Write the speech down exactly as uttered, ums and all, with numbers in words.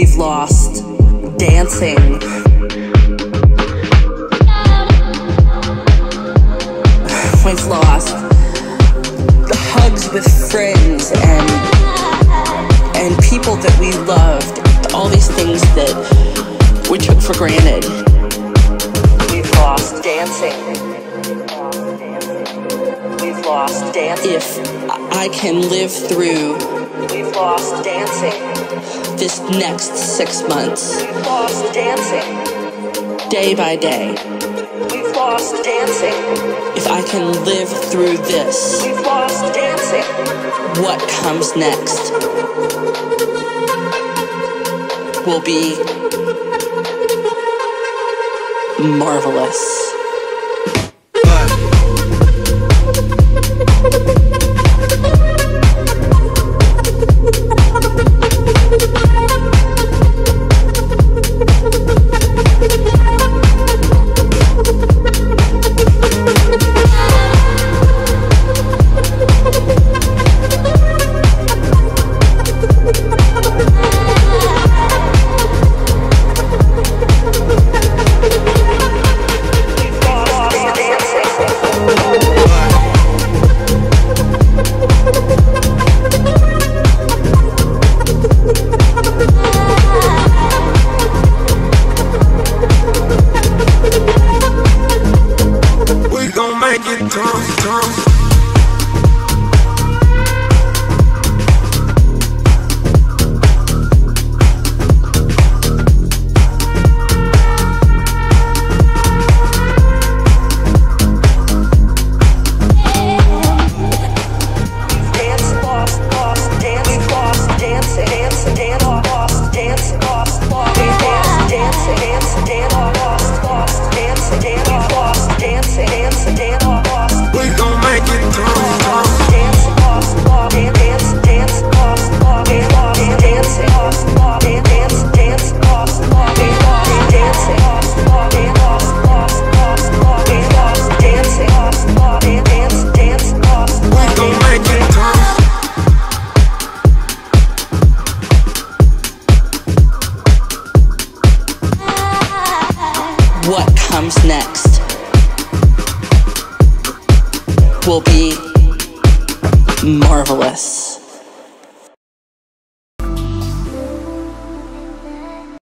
we've lost dancing. We've lost the hugs with friends and and people that we loved, all these things that we took for granted. We've lost dancing. We've lost dancing. If I can live through we've lost dancing this next six months. We've lost dancing. Day by day. We've lost dancing. If I can live through this, we've lost dancing. What comes next will be marvelous. Next will be marvelous.